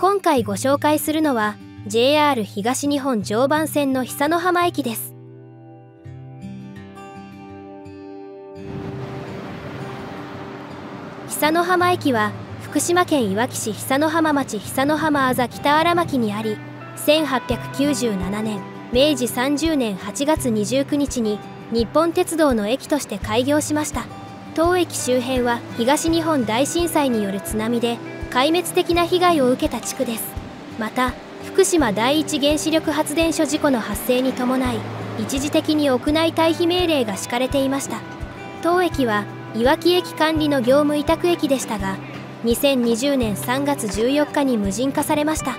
今回ご紹介するのは JR 東日本常磐線の久野浜駅です。久野浜駅は福島県いわき市久野浜町久野浜あざ北荒牧にあり、1897年明治30年8月29日に日本鉄道の駅として開業しました。当駅周辺は東日本大震災による津波で壊滅的な被害を受けた地区です。また福島第一原子力発電所事故の発生に伴い、一時的に屋内退避命令が敷かれていました。当駅はいわき駅管理の業務委託駅でしたが、2020年3月14日に無人化されました。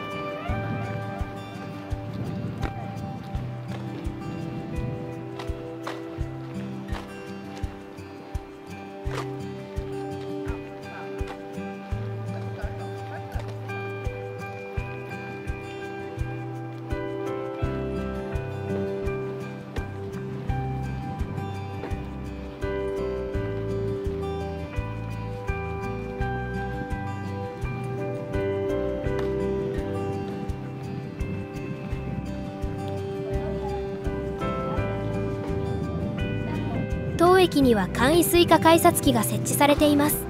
当駅には簡易スイカ改札機が設置されています。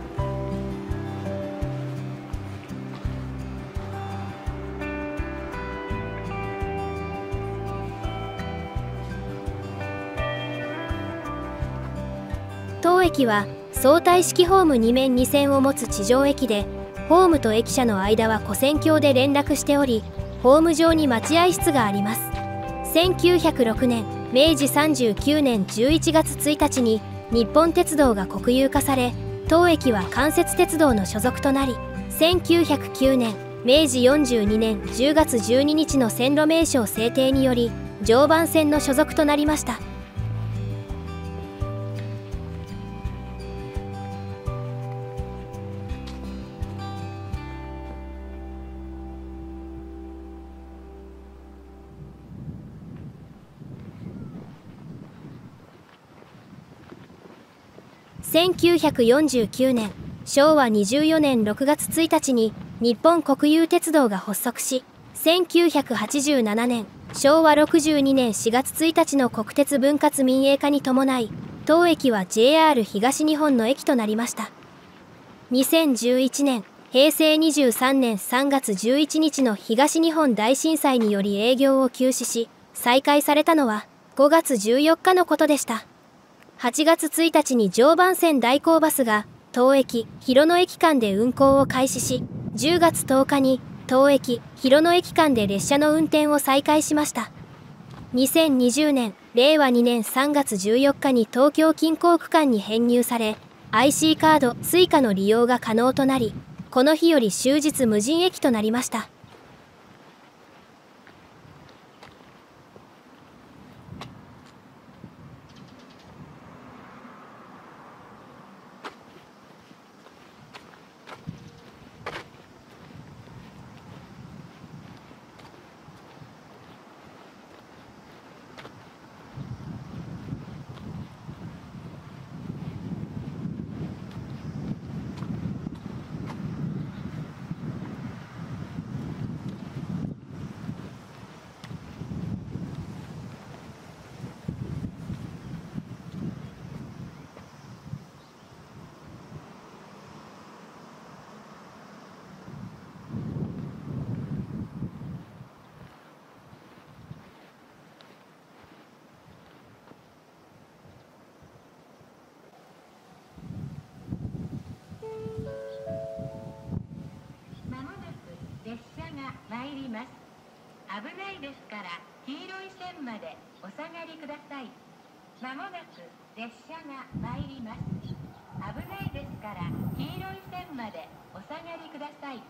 当駅は相対式ホーム2面2線を持つ地上駅で、ホームと駅舎の間は跨線橋で連絡しており、ホーム上に待合室があります。1906年明治39年11月1日に日本鉄道が国有化され、当駅は関節鉄道の所属となり、1909年明治42年10月12日の線路名称制定により常磐線の所属となりました。1949年、昭和24年6月1日に日本国有鉄道が発足し、1987年、昭和62年4月1日の国鉄分割民営化に伴い、当駅は JR 東日本の駅となりました。2011年、平成23年3月11日の東日本大震災により営業を休止し、再開されたのは5月14日のことでした。8月1日に常磐線代行バスが当駅・広野駅間で運行を開始し、10月10日に当駅・広野駅間で列車の運転を再開しました。2020年、令和2年3月14日に東京近郊区間に編入され、IC カード・Suicaの利用が可能となり、この日より終日無人駅となりました。危ないですから黄色い線までお下がりください。まもなく列車が参ります。危ないですから黄色い線までお下がりください。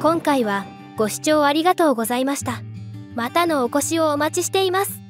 今回はご視聴ありがとうございました。またのお越しをお待ちしています。